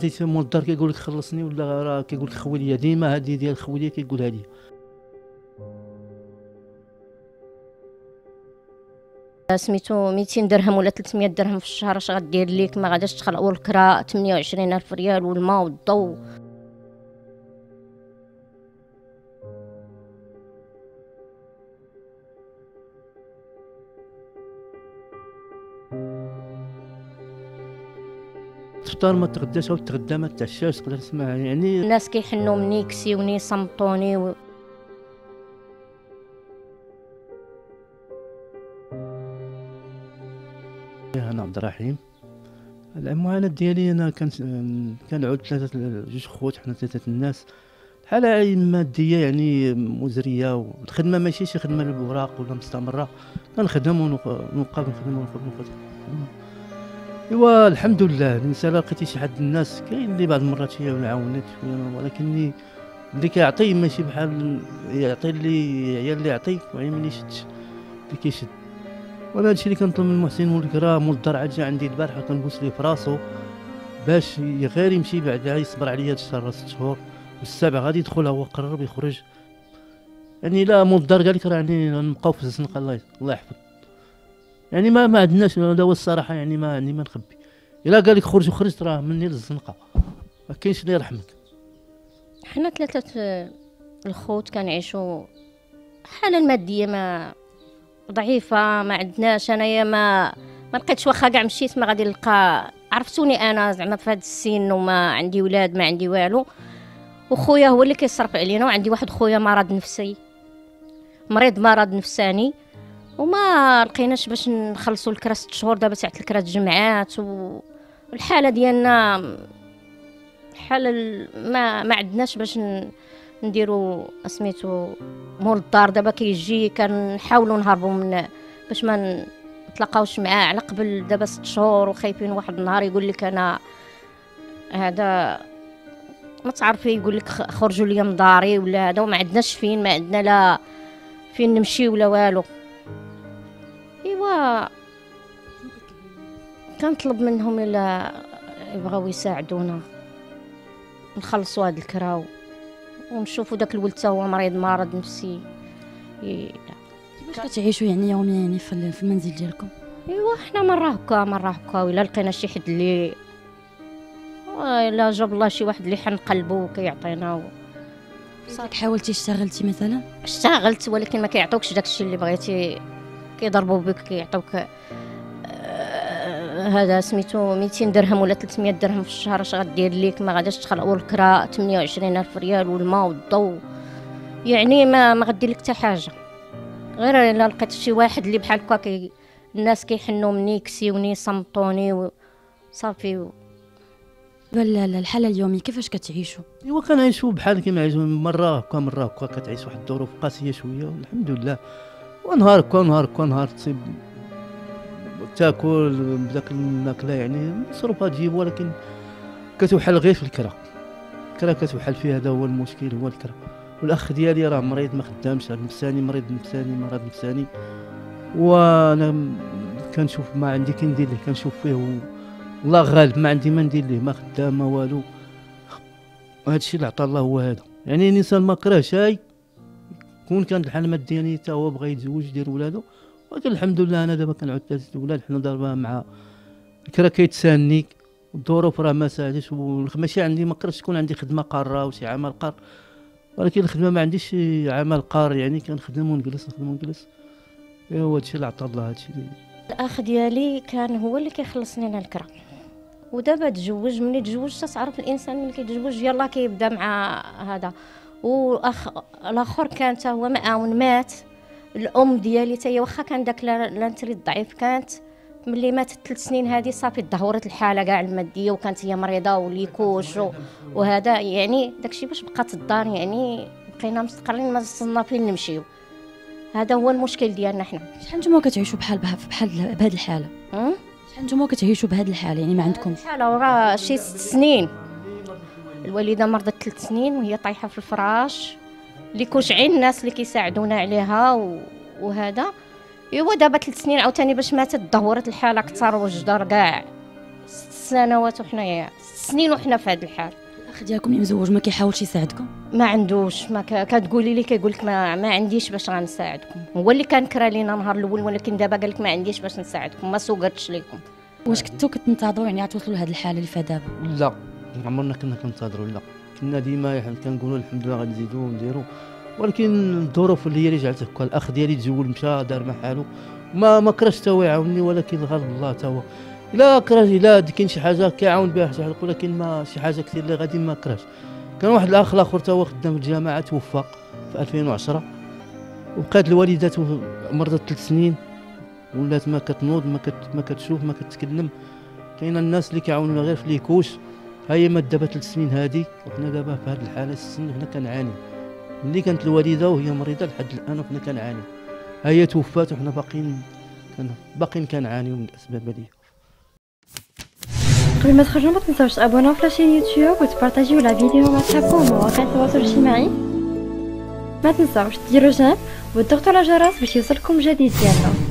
جيت مول الدار كيقول لك خلصني، ولا راه كيقول لك خويا ديما هذه ديال خويا كيقول هذه. سميتو 200 درهم ولا 300 درهم في الشهر اش غدير ليك؟ ما غاداش تخلقوا الكراء 28000 ريال والماء والضو. الفطار ما تغداش وتغدا ما تعشاش، تقدر تسمع يعني الناس كيحنوا مني، كسيوني، صمتوني انا عبد الرحيم. المعاناه ديالي انا كنعود جوج خوت، حنا ثلاثه الناس. الحاله ماديه يعني مزريه، والخدمه ماشي شي خدمه للوراق ولا مستمره، كنخدم ونبقى نخدم ايوا الحمد لله. الانسان لقيتي شي حد الناس كاين اللي بعض المرات شي عاونك شويه، ولكن اللي كيعطي ماشي بحال يعطي اللي هي اللي يعطي وعيمني شد اللي كيشد. وانا هادشي اللي كنطلب من محسن مول الكرا. مول الدار عاد جا عندي البارحه كنبوس ليه في راسو باش غير يمشي بعدا يصبر عليا هاد الشهر 6 شهور، والسابع غادي يدخل هو قرر يخرج. يعني لا مول الدار قال لك راني نبقاو في الزنقه. الله يحفظ. يعني ما عندناش هذا هو الصراحه، يعني ما نخبي. الا قال لك خرج وخرجت راه مني للزنقه، ما كاينش اللي يرحمك. حنا ثلاثه الخوت كنعيشوا حاله الماديه ما ضعيفه، ما عندناش. انايا ما لقيتش، واخا كاع مشيت ما غادي نلقى. عرفتوني انا زعما في هذا السن وما عندي ولاد ما عندي والو، وخويا هو اللي كيصرف علينا، وعندي واحد خويا مرض نفسي، مريض مرض نفساني، وما لقيناش باش نخلصوا الكرا 6 شهور. دابا تاعت الكرا تجمعات والحاله ديالنا حاله ما عندناش باش نديروا سميتو مول الدار. دابا كيجي كنحاولوا نهربوا من باش ما نتلاقاوش معاه على قبل. دابا 6 شهور وخايفين واحد النهار يقول لك انا هذا ما تعرفي، يقول لك خرجوا ليا من داري ولا هذا، وما عندناش فين، ما عندنا لا فين نمشي ولا والو. ايوا كنطلب منهم الا يبغاو يساعدونا نخلصوا هاد الكراو ونشوفوا داك الولد تا هو مريض مرض نفسي. كيفاش كتعيشوا يعني يوميا يعني في المنزل ديالكم؟ ايوا حنا مره هكا مره هكا، ولا لقينا شي حد اللي الا جاب الله شي واحد اللي حنقلبو كيعطينا. صافي حاولتي اشتغلتي مثلا؟ اشتغلت ولكن ما كيعطوكش داكشي اللي بغيتي، كيضربوا بك، كيعطوك هذا سميتو 200 درهم ولا 300 درهم في الشهر اش غدير ليك؟ ما غاداش تخلقوا الكراء 28000 ريال والماء والضو. يعني ما غدير لك حتى حاجه، غير الا لقيت شي واحد اللي بحال هكا الناس كيحنوا مني، كسيوني، صمتوني صافي. لا الحاله اليوميه كيفاش كتعيشوا؟ ايوا كنعيشوا بحال كيما عايشوا، مره هكا مره هكا. كتعيش واحد الظروف قاسيه شويه والحمد لله، ونهار كون نهار تصيب تاكل بداك الماكله يعني مصروفها تجيب، ولكن كتوحل غير في الكرا كتوحل فيه. هذا هو المشكل، هو الكرا. والاخ ديالي راه مريض ما خدامش، مريض نفساني، وانا كنشوف ما عندي كندير ليه، كنشوف فيه والله غالب ما عندي ما ندير ليه، ما خدام ما والو. هذا الشيء اللي عطى الله هو هذا. يعني الانسان ما كرهش، هاي كون كانت الحاله الماديه حتى هو بغى يتزوج يدير ولادو، ولكن الحمد لله انا دابا كنعود 3 ولاد. حنا دابا مع الكرا كيتساني، الظروف راه ما ساهلتش، ماشي عندي ما قدرتش تكون عندي خدمه قاره وشي عمل قار، ولكن الخدمه ما عنديش عمل قار، يعني كنخدم ونجلس ايوا هادشي اللي عطى الله. هادشي الاخ ديالي كان هو اللي كيخلصني انا الكرا، ودابا تزوج. ملي تزوج تعرف الانسان ملي كيتزوج يلاه كيبدا مع هذا. والاخ الاخر كان تا هو معاون، مات. الام ديالي تا هي واخا كان داك لانتري الضعيف، كانت ملي ماتت 3 سنين هذه صافي تدهورت الحاله كاع الماديه، وكانت هي مريضه وليكوش وهذا. يعني داكشي باش بقات الدار، يعني بقينا مستقرين ما وصلنا فين نمشيو. هذا هو المشكل ديالنا حنا. شحال نتوما كتعيشوا بحال بهاد الحاله؟ شحال نتوما كتعيشوا بهاد الحاله؟ يعني ما عندكمش الحاله راه شي 6 سنين. الوالده مرضت 3 سنين وهي طايحه في الفراش، اللي كوشعين الناس اللي كيساعدونا عليها وهذا. ايوا دابا 3 سنين عاوتاني باش ماتت تدهورت الحاله اكثر، والجدار كاع سنوات وحنا سنين وحنا في هذا الحال. اخدياكم اللي مزوج ما كيحاولش يساعدكم؟ ما عندوش، ما كتقولي لي كيقول لك ما عنديش باش غنساعدكم. هو اللي كان كرا لينا النهار الاول، ولكن دابا قال لك ما عنديش باش نساعدكم، ما سوقتش ليكم. واش كنتو كتنتظروا يعني توصلوا لهذه الحاله اللي فيها دابا؟ لا، عمرنا كنا كنتظروا، لا كنا ديما كنقولوا الحمد لله غنزيدو ونديرو، ولكن الظروف اللي هي اللي جعلت هكا. الاخ ديالي تزول مشى دار ما حالو، ما كراش تا هو يعاونني، ولكن غالب الله تا هو لا كراش، لا كاين شي حاجه كيعاون بها شي حاجه، ولكن ما شي حاجه كثير اللي غادي ما كراش. كان واحد الاخ الاخر تا هو خدام في الجامعه توفى في 2010، وبقات الوالده مرضت 3 سنين، ولات ما كتنوض ما كتشوف ما كتكلم. كاين الناس اللي كيعاونونا غير في ليكوش، ها هي مات دابا 3 سنين هذه، وحنا دابا في هذه الحاله 6 سنين حنا كنعاني. ملي كانت الوالده وهي مريضه لحد الان وحنا كنعاني، ها هي توفات وحنا باقيين كنعانيو من الاسباب هذه. قبل ما تخرجوا ما تنساوش تابوناو في لاشين يوتيوب وتبارطاجيو لا فيديو مع صحابكم ومواقع التواصل الاجتماعي، ما تنساوش ديروا جيم وتضغطوا على الجرس باش يوصلكم جديد ديالنا.